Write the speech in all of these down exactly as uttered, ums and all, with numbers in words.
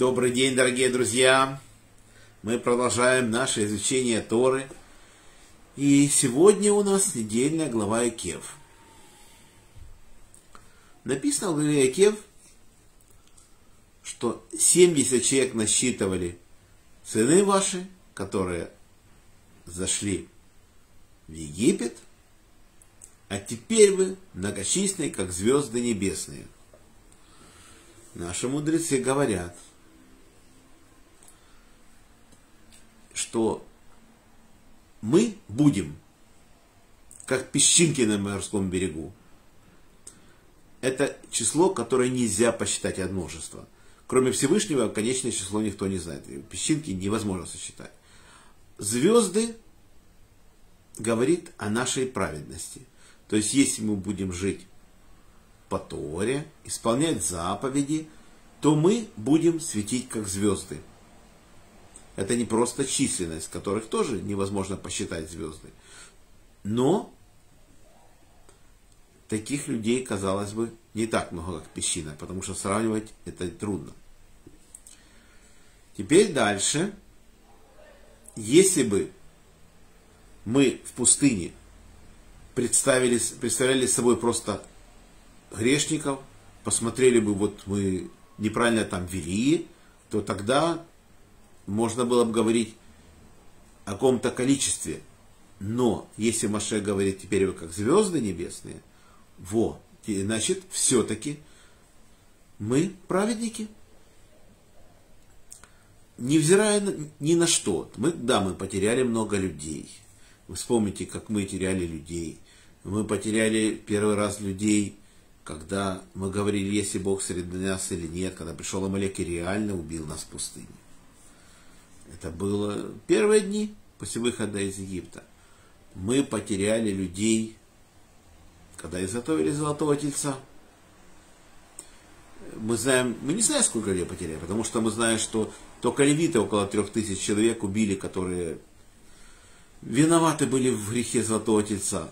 Добрый день, дорогие друзья! Мы продолжаем наше изучение Торы. И сегодня у нас недельная глава Экев. Написано в главе Экев, что семьдесят человек насчитывали сыны ваши, которые зашли в Египет, а теперь вы многочисленны, как звезды небесные. Наши мудрецы говорят, что мы будем как песчинки на морском берегу. Это число, которое нельзя посчитать от множества. Кроме Всевышнего, конечное число никто не знает. Песчинки невозможно сосчитать. Звезды говорит о нашей праведности. То есть, если мы будем жить по Торе, исполнять заповеди, то мы будем светить как звезды. Это не просто численность, которых тоже невозможно посчитать звезды. Но таких людей, казалось бы, не так много, как песчинок, потому что сравнивать это трудно. Теперь дальше. Если бы мы в пустыне представили, представляли собой просто грешников, посмотрели бы, вот мы неправильно там вели, то тогда можно было бы говорить о каком-то количестве. Но если Моше говорит, теперь вы как звезды небесные, во, значит, все-таки мы праведники. Невзирая ни на что. Мы, да, мы потеряли много людей. Вы вспомните, как мы теряли людей. Мы потеряли первый раз людей, когда мы говорили, если Бог среди нас или нет, когда пришел Амалек и реально убил нас в пустыне. Это было первые дни после выхода из Египта. Мы потеряли людей, когда изготовили Золотого Тельца. Мы знаем, мы не знаем, сколько людей потеряли, потому что мы знаем, что только левиты около трех тысяч человек убили, которые виноваты были в грехе Золотого Тельца.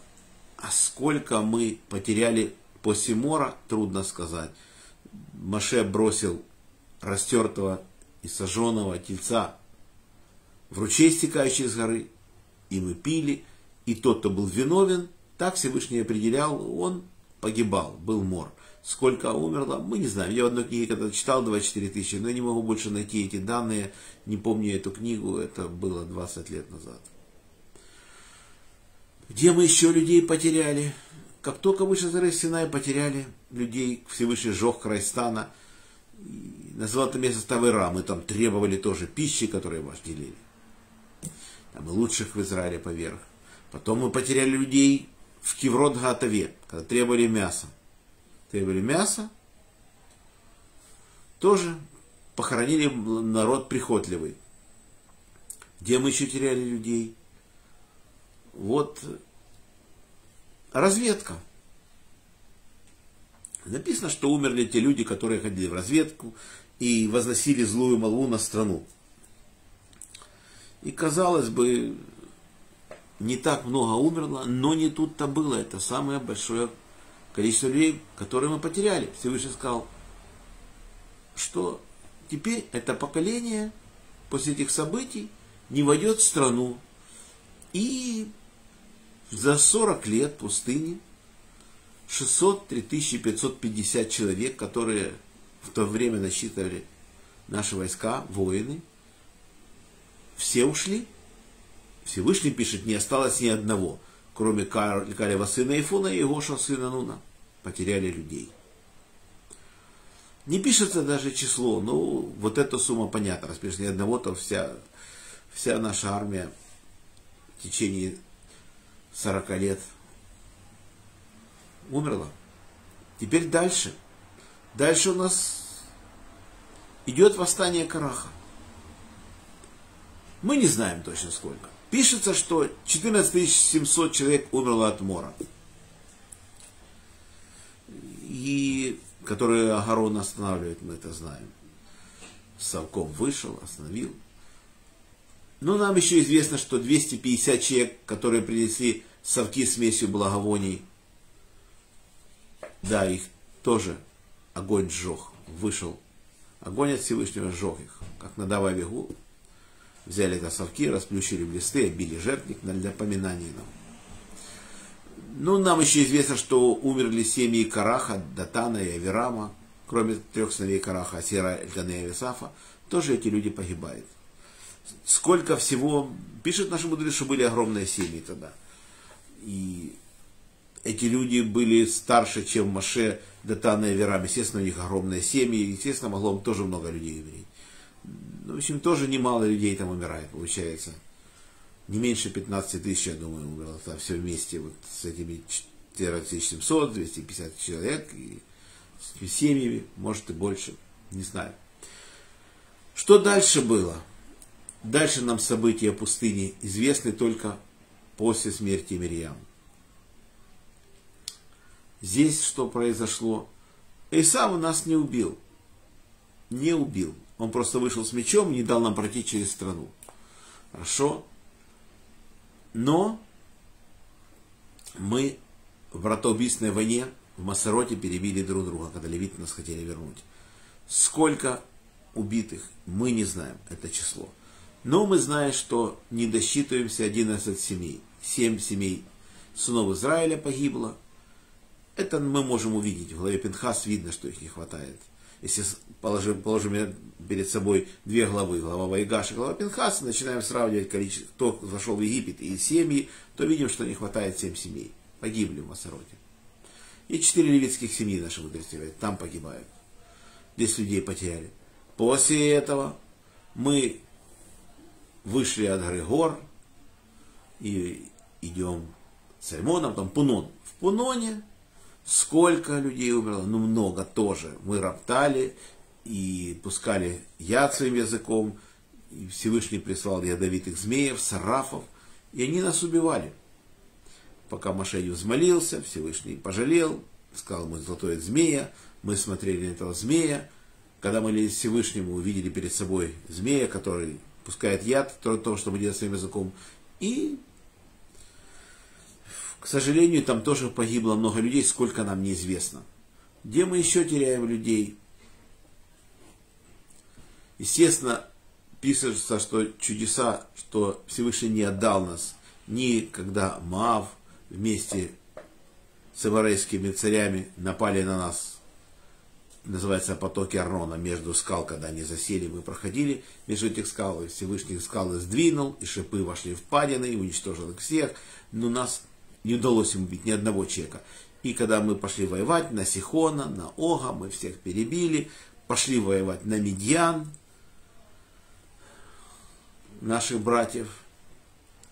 А сколько мы потеряли после мора, трудно сказать. Моше бросил растертого и сожженного тельца в ручей, стекающий с горы, и мы пили, и тот, кто был виновен, так Всевышний определял, он погибал, был мор. Сколько умерло, мы не знаем. Я в одной книге когда читал двадцать четыре тысячи, но я не могу больше найти эти данные, не помню эту книгу, это было двадцать лет назад. Где мы еще людей потеряли? Как только вышли из горы Синай, потеряли людей, Всевышний сжег край стана, назвал это место Ставыра, мы там требовали тоже пищи, которую мы делили. Там и лучших в Израиле поверх. Потом мы потеряли людей в Киврот-Гатаве, когда требовали мяса. Требовали мяса, тоже похоронили народ прихотливый. Где мы еще теряли людей? Вот разведка. Написано, что умерли те люди, которые ходили в разведку и возносили злую молву на страну. И, казалось бы, не так много умерло, но не тут-то было. Это самое большое количество людей, которые мы потеряли. Всевышний сказал, что теперь это поколение после этих событий не войдет в страну. И за сорок лет пустыни шестьсот три тысячи пятьсот пятьдесят человек, которые в то время насчитывали наши войска, воины, все ушли. Всевышний пишет, не осталось ни одного, кроме Калева сына Ифуна и Егоша сына Нуна. Потеряли людей. Не пишется даже число, но вот эта сумма понятна. Раз пишется ни одного, то вся, вся наша армия в течение сорока лет умерла. Теперь дальше. Дальше у нас идет восстание Караха. Мы не знаем точно сколько. Пишется, что четырнадцать тысяч семьсот человек умерло от мора. И которые Аарон останавливает, мы это знаем. Совком вышел, остановил. Но нам еще известно, что двести пятьдесят человек, которые принесли совки с смесью благовоний, да, их тоже огонь сжег, вышел Огонь от Всевышнего сжег их, как на Дава-Вегу. Взяли косовки, расплющили блесты, обили жертвник для поминания нам. Ну, нам еще известно, что умерли семьи Караха, Датана и Авирама, кроме трех сыновей Караха, Сера, Эльгана и Ависафа, тоже эти люди погибают. Сколько всего, пишет наши мудрецы, что были огромные семьи тогда. И эти люди были старше, чем Моше, Датан и Авирам. Естественно, у них огромные семьи, естественно, могло им тоже много людей умереть. В общем, тоже немало людей там умирает, получается. Не меньше пятнадцати тысяч, я думаю, умерло там все вместе вот с этими четырнадцать тысяч семьсот, двести пятьдесят человек, и с семьями, может и больше, не знаю. Что дальше было? Дальше нам события пустыни известны только после смерти Мирьям. Здесь что произошло? Исав нас не убил. Не убил. Он просто вышел с мечом и не дал нам пройти через страну. Хорошо. Но мы в братоубийственной войне в Масароте перебили друг друга, когда левиты нас хотели вернуть. Сколько убитых, мы не знаем это число. Но мы знаем, что не досчитываемся одиннадцати семей. Семь семей сынов Израиля погибло. Это мы можем увидеть. В главе Пинхас видно, что их не хватает. Если положим, положим перед собой две главы, глава Егоша и глава Пинхаса, начинаем сравнивать количество, кто зашел в Египет и семьи, то видим, что не хватает семь семей. Погибли в Масароте. И четыре левитских семьи наши мудрецы говорят, там погибают. Здесь людей потеряли. После этого мы вышли от горы Гор и идем с Армоном, там Пунон. В Пуноне сколько людей умерло? Ну, много тоже. Мы роптали и пускали яд своим языком. И Всевышний прислал ядовитых змеев, сарафов. И они нас убивали. Пока Моше не взмолился, Всевышний пожалел. Сказал, мы золотое змея. Мы смотрели на этого змея. Когда мы молились Всевышнему, увидели перед собой змея, который пускает яд, то, то что мы делаем своим языком. И... К сожалению, там тоже погибло много людей, сколько нам неизвестно. Где мы еще теряем людей? Естественно, пишется, что чудеса, что Всевышний не отдал нас, ни когда Маав вместе с аморейскими царями напали на нас, называется потоки Арнона, между скал, когда они засели, мы проходили между этих скал, и Всевышний скалы сдвинул, и шипы вошли в падины, и уничтожил их всех, но нас не удалось им убить ни одного человека. И когда мы пошли воевать на Сихона, на Ога, мы всех перебили. Пошли воевать на Мидьян, наших братьев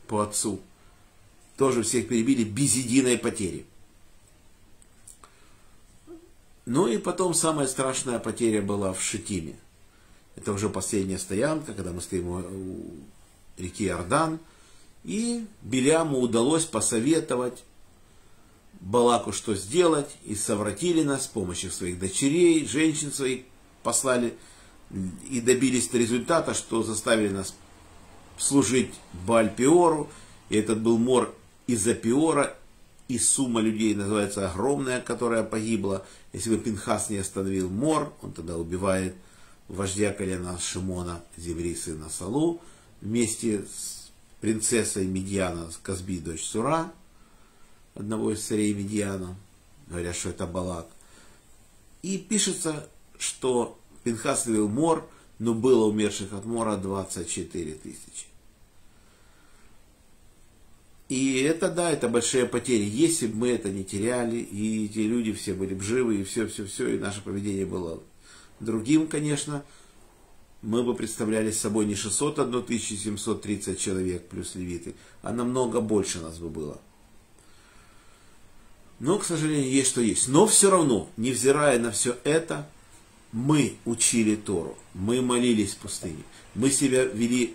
по отцу. Тоже всех перебили без единой потери. Ну и потом самая страшная потеря была в Шитиме. Это уже последняя стоянка, когда мы стоим у реки Иордан. И Биляму удалось посоветовать Балаку, что сделать, и совратили нас с помощью своих дочерей, женщин своих послали, и добились результата, что заставили нас служить Бааль-Пеору, и этот был мор из-за Пеора, и сумма людей, называется, огромная, которая погибла, если бы Пинхас не остановил мор, он тогда убивает вождя колена Шимона, Зеври, сына Салу, вместе с принцессой Мидьяна, Казби, дочь Сура, одного из царей Мидьяна, говорят, что это Балак. И пишется, что Пинхас вел мор, но было умерших от мора двадцать четыре тысячи. И это, да, это большие потери. Если бы мы это не теряли, и эти люди все были бы живы, и все-все-все, и наше поведение было другим, конечно, мы бы представляли собой не шестьсот одну тысячу семьсот тридцать человек плюс левиты, а намного больше нас бы было. Но, к сожалению, есть что есть. Но все равно, невзирая на все это, мы учили Тору, мы молились в пустыне, мы себя вели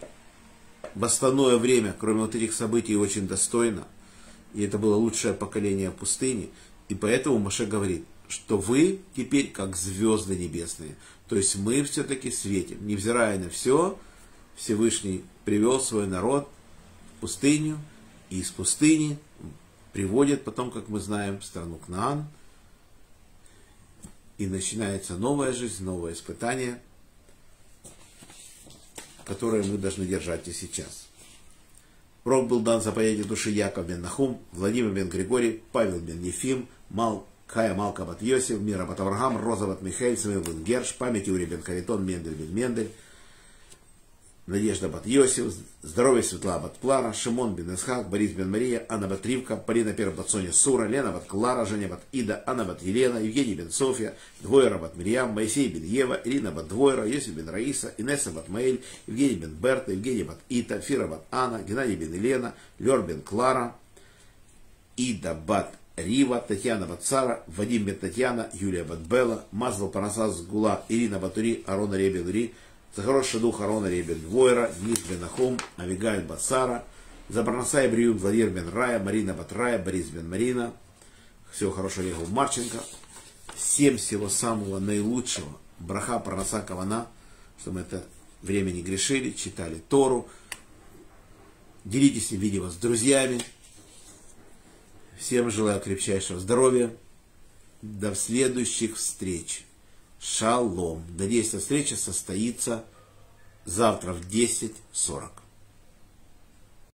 в остальное время, кроме вот этих событий, очень достойно. И это было лучшее поколение пустыни. И поэтому Моше говорит, что вы теперь как звезды небесные. То есть мы все-таки светим. Невзирая на все, Всевышний привел свой народ в пустыню, и из пустыни приводит потом, как мы знаем, в страну Кнаан. И начинается новая жизнь, новое испытание. которое мы должны держать и сейчас. Пророк был дан заповеди души Яков бен Нахум, Владимир бен Григорий, Павел бен Ефим, Мал, Хая Малка бат Йосиф, Мира бат Авраам, Роза бат Михаил, Самил бен Герш, память Юрий бен Харитон, Мендель бен Мендель, Надежда бат Йосиф, Здоровье Светла бат Плара, Шимон бен Исхак, Борис бен Мария, Анна бат Ривка, Полина Пер бат Соня Сура, Лена бат Клара, Женя бат Ида, Анна бат Елена, Евгений бен Софья, Двойра бат Мирьям, Моисей бен Ева, Ирина бат Двойра, Йосиф бен Раиса, Инесса бат Маэль, Евгений бен Берта, Евгений бат Ита, Фира бат Анна, Геннадий бен Елена, Лер бен Клара, Ида бат Рива, Татьяна Батцара, Вадим бен Татьяна, Юлия Батбела, Мазал Парасас Гула, Ирина Батури, Арон Ребен Ри, за хороший дух Арона Ребен Двойра, Низ бен Ахум, Авигайль Батсара, за Барнаса и Бриюн Владимир бен Рая, Марина Батрая, Борис бен Марина, всего хорошего Олегу Марченко, всем всего самого наилучшего, браха Парнаса Кавана, чтобы мы это время не грешили, читали Тору, делитесь этим видео с друзьями. Всем желаю крепчайшего здоровья. До следующих встреч. Шалом. Надеюсь, встреча состоится завтра в десять сорок.